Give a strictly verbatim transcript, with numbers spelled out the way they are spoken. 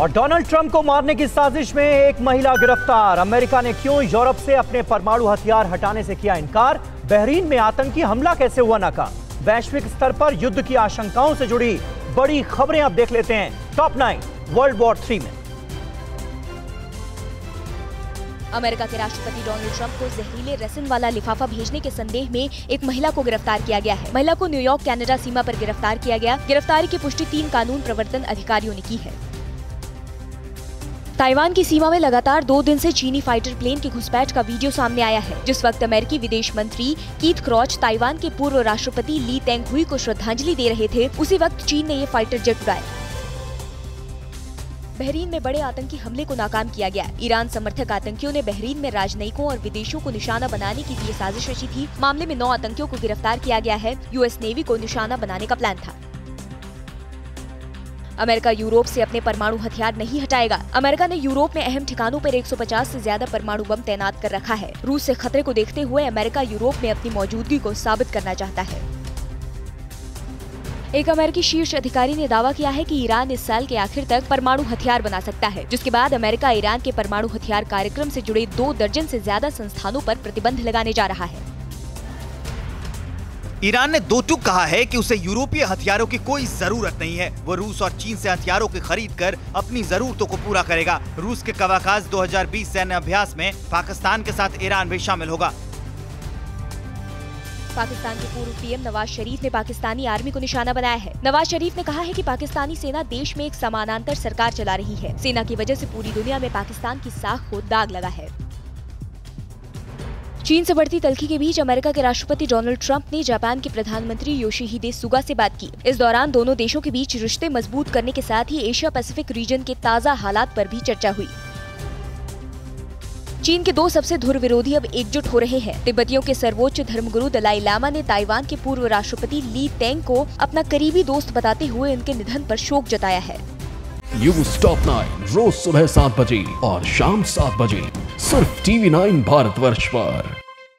और Donald Trump को मारने की साजिश में एक महिला गिरफ्तार। अमेरिका ने क्यों यूरोप से अपने परमाणु हथियार हटाने से किया इनकार? बहरीन में आतंकी हमला कैसे हुआ नाकाम? वैश्विक स्तर पर युद्ध की आशंकाओं से जुड़ी बड़ी खबरें आप देख लेते हैं top nine world war three में। अमेरिका के राष्ट्रपति डोनाल्ड ट्रंप को जहरीले रेसिन वाला लिफाफा भेजने के संदेह में एक महिला को गिरफ्तार किया गया है। महिला को न्यूयॉर्क कनाडा सीमा पर गिरफ्तार किया गया। गिरफ्तारी की पुष्टि तीन कानून प्रवर्तन अधिकारियों ने की है। ताइवान की सीमा में लगातार दो दिन से चीनी फाइटर प्लेन की घुसपैठ का वीडियो सामने आया है, जिस वक्त अमेरिकी विदेश मंत्री कीथ क्रॉच ताइवान के पूर्व राष्ट्रपति ली तेंगहुई को श्रद्धांजलि दे रहे थे। उसी वक्त चीन ने ये फाइटर जेट उड़ाया। बहरीन में बड़े आतंकी हमले को नाकाम किया गया। ईरान समर्थक आतंकियों ने बहरीन में राजनयिकों और विदेशियों को निशाना बनाने की ये साजिश रची थी। मामले में नौ आतंकियों को गिरफ्तार किया गया है। यूएस नेवी को निशाना बनाने का प्लान था। अमेरिका यूरोप से अपने परमाणु हथियार नहीं हटाएगा। अमेरिका ने यूरोप में अहम ठिकानों पर एक सौ पचास से ज्यादा परमाणु बम तैनात कर रखा है। रूस से खतरे को देखते हुए अमेरिका यूरोप में अपनी मौजूदगी को साबित करना चाहता है। एक अमेरिकी शीर्ष अधिकारी ने दावा किया है कि ईरान इस साल के आखिर तक परमाणु हथियार बना सकता है, जिसके बाद अमेरिका ईरान के परमाणु हथियार कार्यक्रम से जुड़े दो दर्जन से ज्यादा संस्थानों पर प्रतिबंध लगाने जा रहा है। ईरान ने दो टूक कहा है कि उसे यूरोपीय हथियारों की कोई जरूरत नहीं है। वो रूस और चीन से हथियारों की खरीद कर अपनी जरूरतों को पूरा करेगा। रूस के कवाकाज दो हज़ार बीस सैन्य अभ्यास में पाकिस्तान के साथ ईरान भी शामिल होगा। पाकिस्तान के पूर्व पीएम नवाज शरीफ ने पाकिस्तानी आर्मी को निशाना बनाया है। नवाज शरीफ ने कहा है कि पाकिस्तानी सेना देश में एक समानांतर सरकार चला रही है। सेना की वजह से पूरी दुनिया में पाकिस्तान की साख को दाग लगा है। चीन से बढ़ती तल्खी के बीच अमेरिका के राष्ट्रपति डोनाल्ड ट्रंप ने जापान के प्रधानमंत्री योशिहिदे सुगा से बात की। इस दौरान दोनों देशों के बीच रिश्ते मजबूत करने के साथ ही एशिया पैसिफिक रीजन के ताज़ा हालात पर भी चर्चा हुई। चीन के दो सबसे धुर विरोधी अब एकजुट हो रहे हैं। तिब्बतियों के सर्वोच्च धर्मगुरु दलाई लामा ने ताइवान के पूर्व राष्ट्रपति ली तेंग को अपना करीबी दोस्त बताते हुए उनके निधन पर शोक जताया है। यूज़ टॉप नाइन रोज सुबह सात बजे और शाम सात बजे सिर्फ टीवी नाइन भारतवर्ष पर।